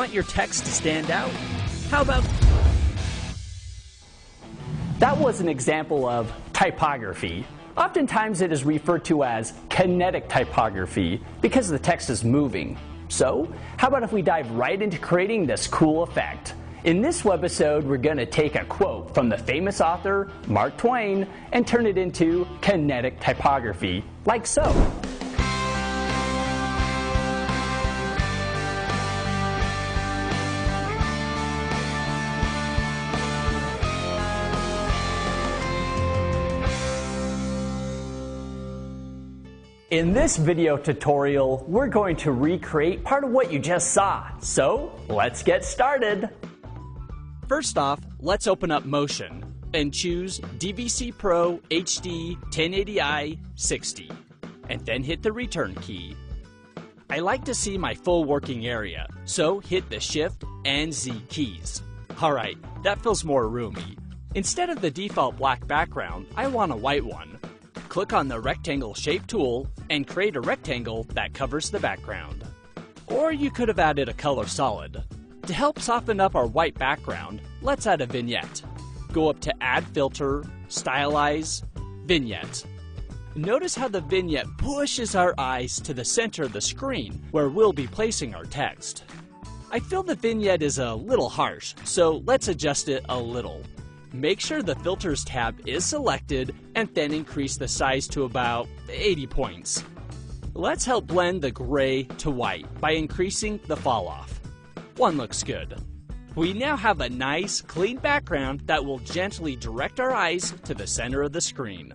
want your text to stand out? How about... That was an example of typography. Oftentimes it is referred to as kinetic typography because the text is moving. So, how about if we dive right into creating this cool effect? In this webisode, we're going to take a quote from the famous author, Mark Twain, and turn it into kinetic typography, like so. In this video tutorial, we're going to recreate part of what you just saw. So, let's get started. First off, let's open up Motion and choose DVC Pro HD 1080i 60, and then hit the return key. I like to see my full working area, so hit the Shift and Z keys. Alright, that feels more roomy. Instead of the default black background, I want a white one. Click on the Rectangle Shape tool and create a rectangle that covers the background. Or you could have added a color solid. To help soften up our white background, let's add a vignette. Go up to Add Filter, Stylize, Vignette. Notice how the vignette pushes our eyes to the center of the screen where we'll be placing our text. I feel the vignette is a little harsh, so let's adjust it a little. Make sure the Filters tab is selected and then increase the size to about 80 points. Let's help blend the gray to white by increasing the falloff. One looks good. We now have a nice, clean background that will gently direct our eyes to the center of the screen.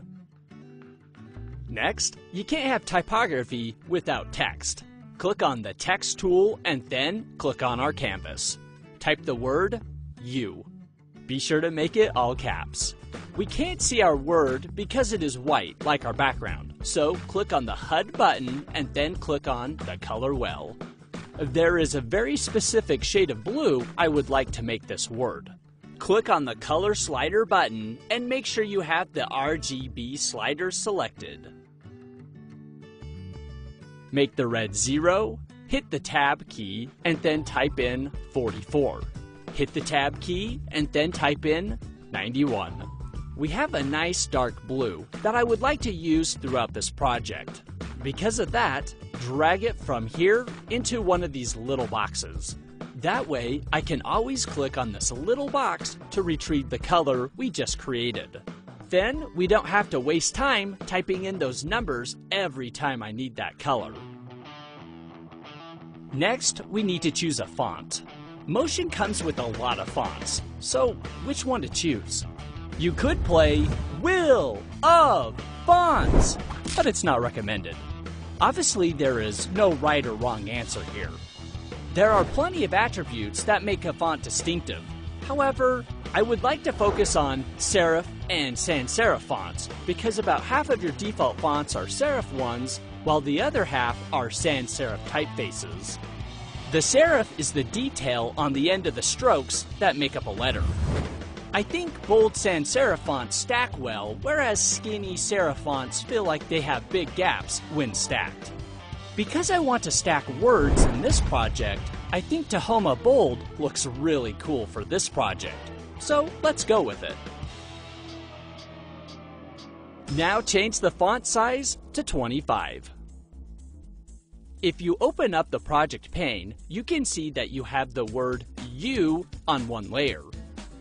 Next, you can't have typography without text. Click on the Text tool and then click on our canvas. Type the word "you". Be sure to make it all caps. We can't see our word because it is white, like our background. So click on the HUD button and then click on the color well. There is a very specific shade of blue I would like to make this word. Click on the color slider button and make sure you have the RGB slider selected. Make the red 0, hit the Tab key, and then type in 44. Hit the Tab key and then type in 91. We have a nice dark blue that I would like to use throughout this project. Because of that, drag it from here into one of these little boxes. That way, I can always click on this little box to retrieve the color we just created. Then, we don't have to waste time typing in those numbers every time I need that color. Next, we need to choose a font. Motion comes with a lot of fonts, so which one to choose? You could play Wheel of Fonts, but it's not recommended. Obviously, there is no right or wrong answer here. There are plenty of attributes that make a font distinctive. However, I would like to focus on serif and sans serif fonts because about half of your default fonts are serif ones, while the other half are sans serif typefaces. The serif is the detail on the end of the strokes that make up a letter. I think bold sans serif fonts stack well, whereas skinny serif fonts feel like they have big gaps when stacked. Because I want to stack words in this project, I think Tahoma Bold looks really cool for this project. So let's go with it. Now change the font size to 25. If you open up the project pane, you can see that you have the word "you" on one layer.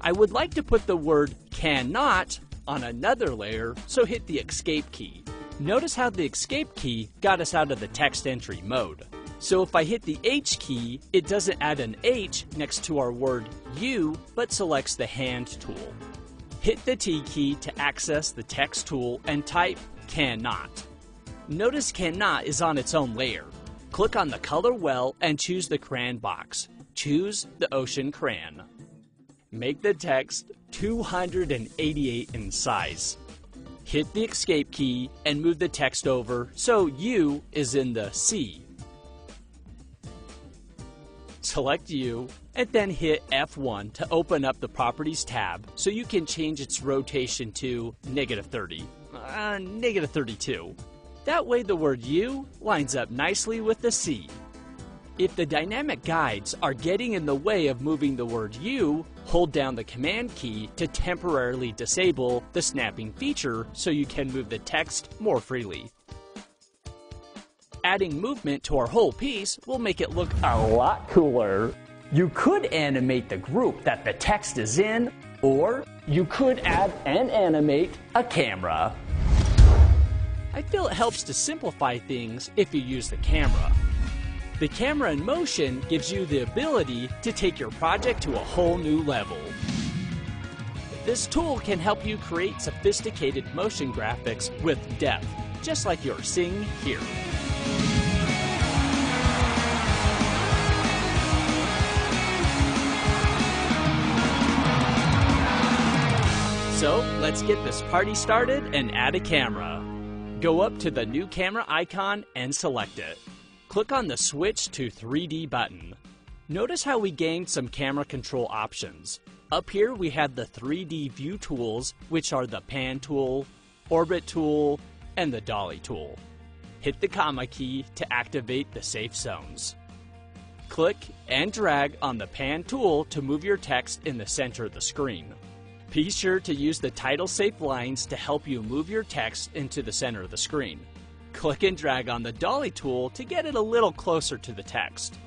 I would like to put the word "cannot" on another layer, so hit the Escape key. Notice how the Escape key got us out of the text entry mode. So if I hit the H key, it doesn't add an H next to our word "you", but selects the Hand tool. Hit the T key to access the Text tool and type "cannot". Notice "cannot" is on its own layer. Click on the color well and choose the crayon box. Choose the ocean crayon. Make the text 288 in size. Hit the Escape key and move the text over so "you" is in the C. Select "you" and then hit F1 to open up the Properties tab so you can change its rotation to -30, -32. That way the word "you" lines up nicely with the C. If the dynamic guides are getting in the way of moving the word "you," hold down the Command key to temporarily disable the snapping feature so you can move the text more freely. Adding movement to our whole piece will make it look a lot cooler. You could animate the group that the text is in, or you could add and animate a camera. I feel it helps to simplify things if you use the camera. The camera in motion gives you the ability to take your project to a whole new level. This tool can help you create sophisticated motion graphics with depth, just like you're seeing here. So let's get this party started and add a camera. Go up to the new camera icon and select it. Click on the Switch to 3D button. Notice how we gained some camera control options. Up here we have the 3D view tools, which are the Pan tool, Orbit tool, and the Dolly tool. Hit the comma key to activate the safe zones. Click and drag on the Pan tool to move your text in the center of the screen. Be sure to use the title safe lines to help you move your text into the center of the screen. Click and drag on the Dolly tool to get it a little closer to the text.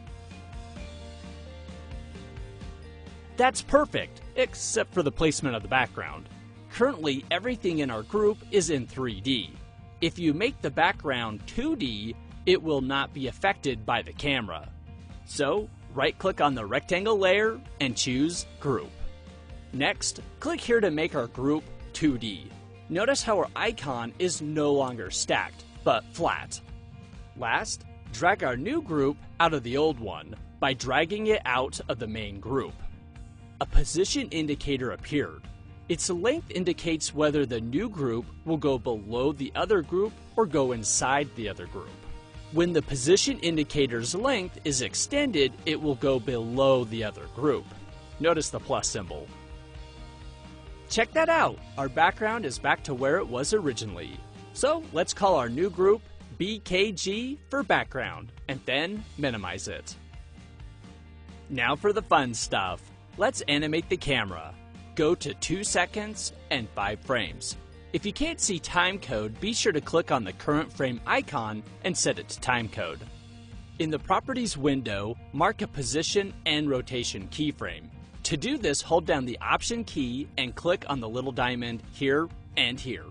That's perfect, except for the placement of the background. Currently, everything in our group is in 3D. If you make the background 2D, it will not be affected by the camera. So, right-click on the rectangle layer and choose Group. Next, click here to make our group 2D. Notice how our icon is no longer stacked, but flat. Last, drag our new group out of the old one by dragging it out of the main group. A position indicator appeared. Its length indicates whether the new group will go below the other group or go inside the other group. When the position indicator's length is extended, it will go below the other group. Notice the plus symbol. Check that out! Our background is back to where it was originally. So let's call our new group BKG for background, and then minimize it. Now for the fun stuff. Let's animate the camera. Go to 2 seconds and 5 frames. If you can't see timecode, be sure to click on the current frame icon and set it to timecode. In the Properties window, mark a position and rotation keyframe. To do this, hold down the Option key and click on the little diamond here and here.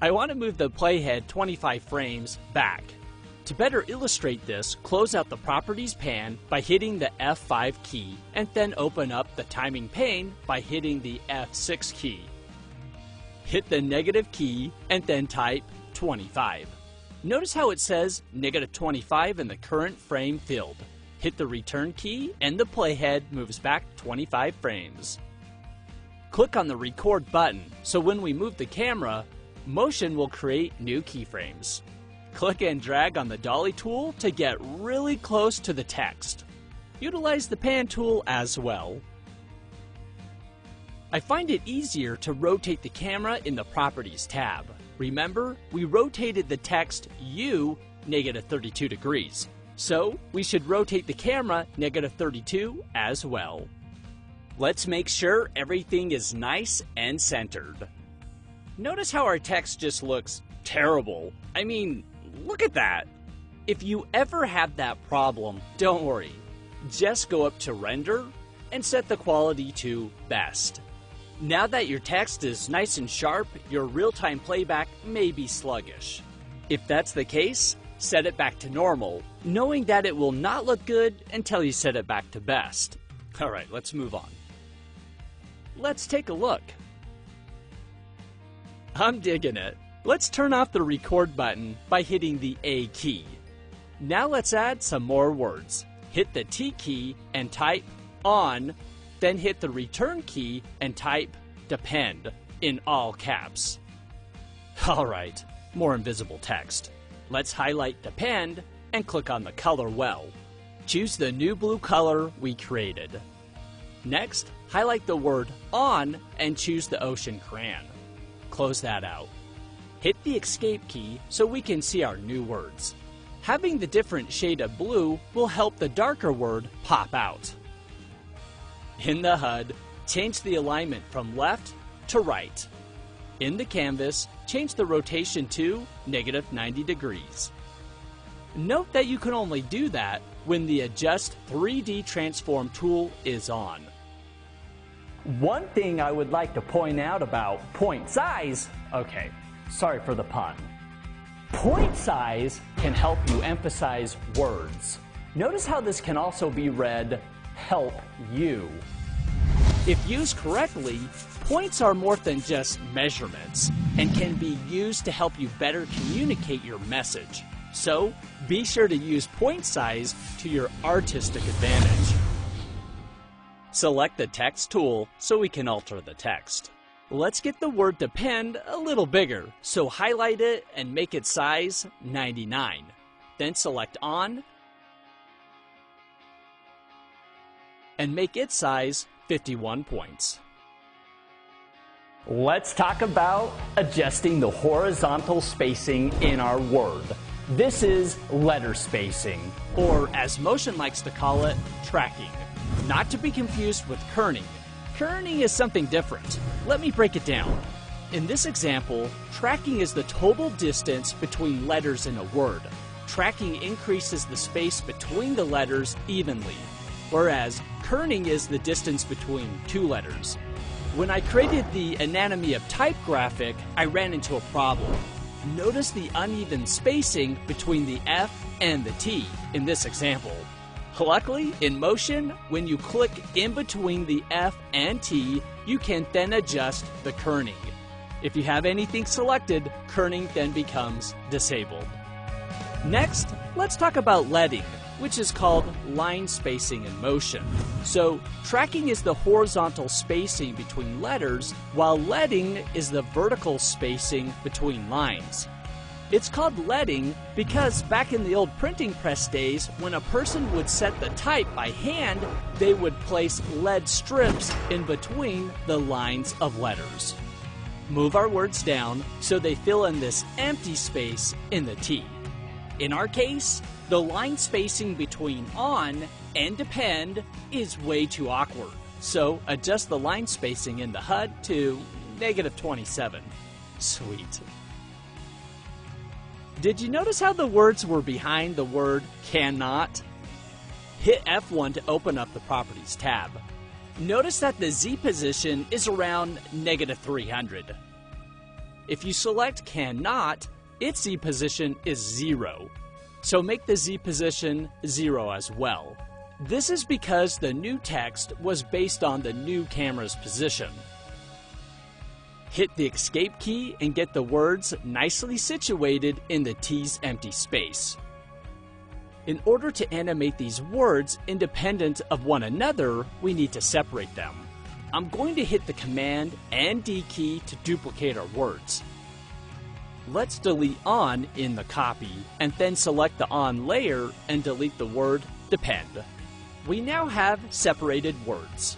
I want to move the playhead 25 frames back. To better illustrate this, close out the Properties pan by hitting the F5 key, and then open up the Timing pane by hitting the F6 key. Hit the negative key and then type 25. Notice how it says negative 25 in the current frame field. Hit the return key and the playhead moves back 25 frames. Click on the record button so when we move the camera, motion will create new keyframes. Click and drag on the Dolly tool to get really close to the text. Utilize the Pan tool as well. I find it easier to rotate the camera in the Properties tab. Remember, we rotated the text "you" negative 32 degrees, so we should rotate the camera negative 32 as well. Let's make sure everything is nice and centered. Notice how our text just looks terrible. I mean, look at that. If you ever have that problem, don't worry. Just go up to Render and set the quality to Best. Now that your text is nice and sharp, your real-time playback may be sluggish. If that's the case, set it back to normal, knowing that it will not look good until you set it back to best. All right, let's move on. Let's take a look. I'm digging it. Let's turn off the record button by hitting the A key. Now let's add some more words. Hit the T key and type "on," then hit the return key and type "depend" in all caps. All right, more invisible text. Let's highlight "depend" and click on the color well. Choose the new blue color we created. Next, highlight the word "on" and choose the ocean crayon. Close that out. Hit the escape key so we can see our new words. Having the different shade of blue will help the darker word pop out. In the HUD, change the alignment from left to right. In the canvas, change the rotation to -90 degrees. Note that you can only do that when the Adjust 3D Transform tool is on. One thing I would like to point out about point size, okay, sorry for the pun. Point size can help you emphasize words. Notice how this can also be read, help you. If used correctly, points are more than just measurements and can be used to help you better communicate your message. So, be sure to use point size to your artistic advantage. Select the text tool so we can alter the text. Let's get the word depend a little bigger, so highlight it and make its size 99. Then select on and make its size 51 points. Let's talk about adjusting the horizontal spacing in our word. This is letter spacing, or as Motion likes to call it, tracking. Not to be confused with kerning. Kerning is something different. Let me break it down. In this example, tracking is the total distance between letters in a word. Tracking increases the space between the letters evenly, whereas kerning is the distance between two letters. When I created the anatomy of type graphic, I ran into a problem. Notice the uneven spacing between the F and the T in this example. Luckily, in Motion, when you click in between the F and T, you can then adjust the kerning. If you have anything selected, kerning then becomes disabled. Next, let's talk about leading, which is called line spacing in Motion. So, tracking is the horizontal spacing between letters, while leading is the vertical spacing between lines. It's called leading because back in the old printing press days, when a person would set the type by hand, they would place lead strips in between the lines of letters. Move our words down so they fill in this empty space in the T. In our case, the line spacing between on and depend is way too awkward. So adjust the line spacing in the HUD to -27. Sweet. Did you notice how the words were behind the word cannot? Hit F1 to open up the Properties tab. Notice that the Z position is around -300. If you select cannot, its Z position is 0. So make the Z position 0 as well. This is because the new text was based on the new camera's position. Hit the Escape key and get the words nicely situated in the T's empty space. In order to animate these words independent of one another, we need to separate them. I'm going to hit the Command and D key to duplicate our words. Let's delete on in the copy and then select the on layer and delete the word depend. We now have separated words.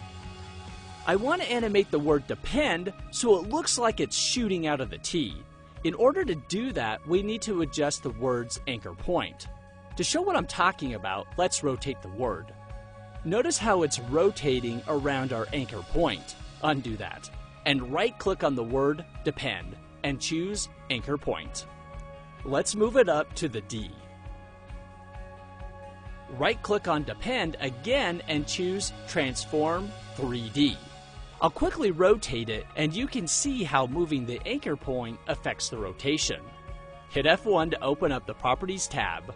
I want to animate the word depend so it looks like it's shooting out of the T. In order to do that, we need to adjust the word's anchor point. To show what I'm talking about, let's rotate the word. Notice how it's rotating around our anchor point. Undo that, and right-click on the word depend, and choose anchor point. Let's move it up to the D. Right-click on depend again and choose Transform 3D. I'll quickly rotate it, and you can see how moving the anchor point affects the rotation. Hit F1 to open up the Properties tab.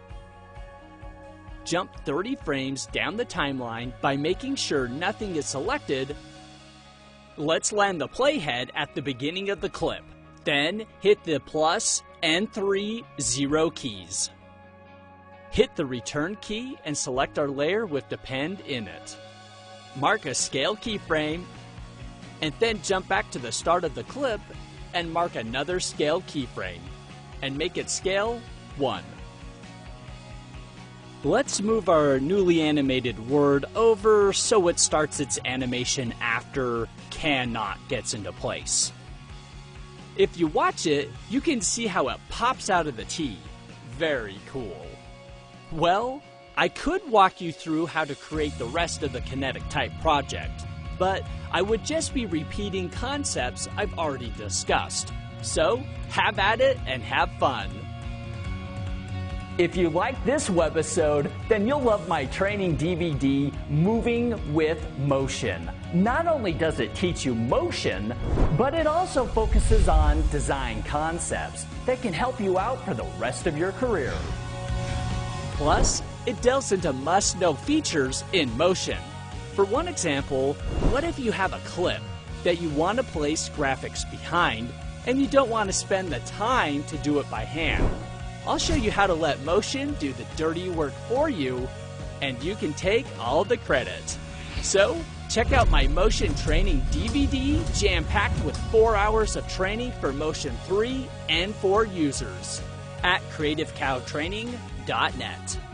Jump 30 frames down the timeline by making sure nothing is selected. Let's land the playhead at the beginning of the clip. Then hit the plus and 3 0 keys. Hit the Return key and select our layer with depend in it. Mark a scale keyframe, and then jump back to the start of the clip and mark another scale keyframe, and make it scale 1. Let's move our newly animated word over so it starts its animation after cannot gets into place. If you watch it, you can see how it pops out of the T. Very cool. Well, I could walk you through how to create the rest of the kinetic type project, but I would just be repeating concepts I've already discussed. So, have at it and have fun. If you like this webisode, then you'll love my training DVD, Moving with Motion. Not only does it teach you motion, but it also focuses on design concepts that can help you out for the rest of your career. Plus, it delves into must-know features in motion. For one example, what if you have a clip that you want to place graphics behind, and you don't want to spend the time to do it by hand? I'll show you how to let motion do the dirty work for you, and you can take all the credit. So, check out my Motion Training DVD, jam-packed with 4 hours of training for Motion 3 and 4 users at CreativeCowTraining.net.